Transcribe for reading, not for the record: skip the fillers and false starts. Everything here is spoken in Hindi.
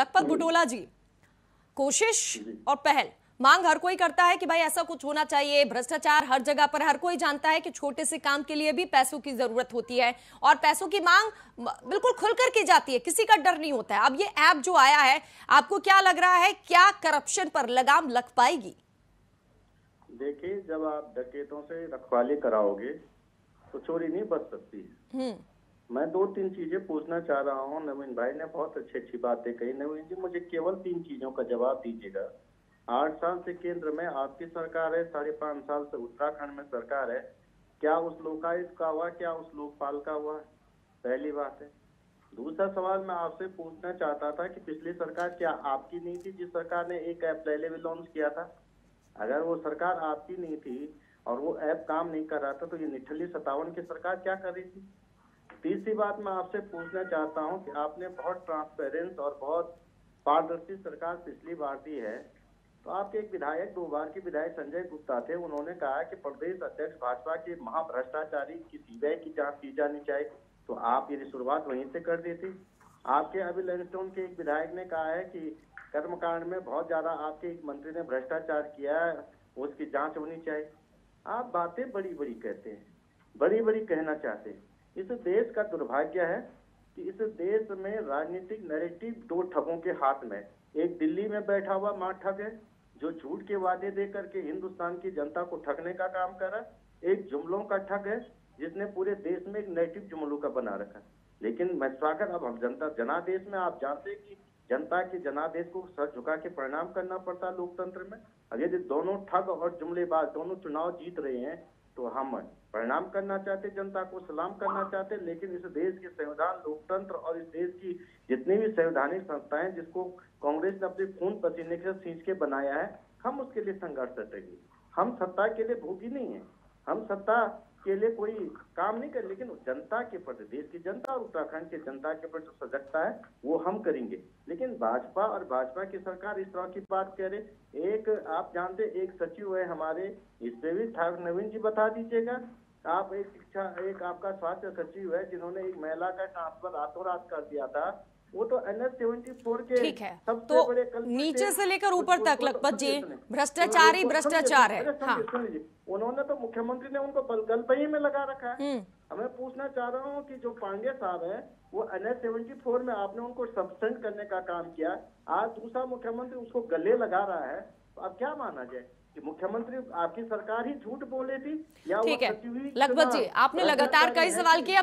लखपत बुटोला जी, कोशिश और पहल, मांग हर कोई करता है कि भाई ऐसा कुछ होना चाहिए। भ्रष्टाचार हर जगह पर, हर कोई जानता है कि छोटे से काम के लिए भी पैसों की जरूरत होती है और पैसों की मांग बिल्कुल खुलकर की जाती है, किसी का डर नहीं होता है। अब ये ऐप जो आया है, आपको क्या लग रहा है, क्या करप्शन पर लगाम लग पाएगी? देखिए, जब आप डकैतों से रखवाली कराओगे तो चोरी नहीं बच सकती है। मैं 2-3 चीजें पूछना चाह रहा हूँ। नवीन भाई ने बहुत अच्छी बातें कही। नवीन जी, मुझे केवल 3 चीजों का जवाब दीजिएगा। 8 साल से केंद्र में आपकी सरकार है, 5.5 साल से उत्तराखंड में सरकार है। क्या उस लोकायुक्त का हुआ, क्या उस लोकपाल का हुआ? पहली बात है। दूसरा सवाल मैं आपसे पूछना चाहता था कि पिछली सरकार क्या आपकी नहीं थी, जिस सरकार ने एक ऐप पहले भी लॉन्च किया था? अगर वो सरकार आपकी नहीं थी और वो ऐप काम नहीं कर रहा था, तो ये निठल्ली 57 की सरकार क्या कर रही थी? तीसरी बात मैं आपसे पूछना चाहता हूँ कि आपने बहुत ट्रांसपेरेंस और बहुत पारदर्शी सरकार पिछली बार दी है, तो आपके एक विधायक, 2 बार के विधायक संजय गुप्ता थे, उन्होंने कहा कि प्रदेश अध्यक्ष भाजपा के महाभ्रष्टाचारी की सीबीआई की जांच की जानी चाहिए, तो आप ये शुरुआत वहीं से कर दी थी। आपके अभी लैंडस्टोन के एक विधायक ने कहा है कि कर्मकांड में बहुत ज्यादा आपके एक मंत्री ने भ्रष्टाचार किया है, उसकी जाँच होनी चाहिए। आप बातें बड़ी बड़ी कहते हैं, बड़ी बड़ी कहना चाहते हैं। इस देश का दुर्भाग्य है कि इस देश में राजनीतिक नैरेटिव 2 ठगों के हाथ में, एक दिल्ली में बैठा हुआ मां ठग है जो झूठ के वादे दे करके हिंदुस्तान की जनता को ठगने का काम कर रहा है, एक जुमलों का ठग है जिसने पूरे देश में एक नेटिव जुमलों का बना रखा। लेकिन मैं स्वागत, अब हम जनता जनादेश में, आप जानते हैं कि जनता के जनादेश को सर झुका के परिणाम करना पड़ता है लोकतंत्र में। अब यदि दोनों ठग और जुमलेबाज दोनों चुनाव जीत रहे हैं, तो हम परिणाम करना चाहते, जनता को सलाम करना चाहते, लेकिन इस देश के संविधान, लोकतंत्र और इस देश की जितनी भी संवैधानिक संस्थाएं जिसको कांग्रेस ने अपने खून पसीने से सींच के बनाया है, हम उसके लिए संघर्ष करेंगे। हम सत्ता के लिए भूखी नहीं है, हम सत्ता के लिए कोई काम नहीं करें, लेकिन जनता के प्रति, देश की जनता और उत्तराखंड की जनता के प्रति जो सजगता है वो हम करेंगे। लेकिन भाजपा और भाजपा की सरकार इस तरह की बात कह रहे। एक आप जानते, एक सचिव है हमारे, इस पे भी ठाकुर नवीन जी बता दीजिएगा। आप एक शिक्षा, एक आपका स्वास्थ्य सचिव है जिन्होंने एक महिला का ट्रांसफर रातों रात कर दिया था, वो तो NH-74 के ठीक है। तो बड़े नीचे से लेकर ऊपर तक लखपत जी भ्रष्टाचारी भ्रष्टाचार है। उन्होंने तो, मुख्यमंत्री ने उनको गल पहिए में लगा रखा है। मैं पूछना चाह रहा हूँ कि जो पांडे साहब है, वो NH-74 में आपने उनको सब्सटेंट करने का काम किया, आज दूसरा मुख्यमंत्री उसको गले लगा रहा है, तो अब क्या माना जाए कि मुख्यमंत्री, आपकी सरकार ही झूठ बोले थी या? ठीक है लखपत जी, आपने लगातार कई सवाल किए।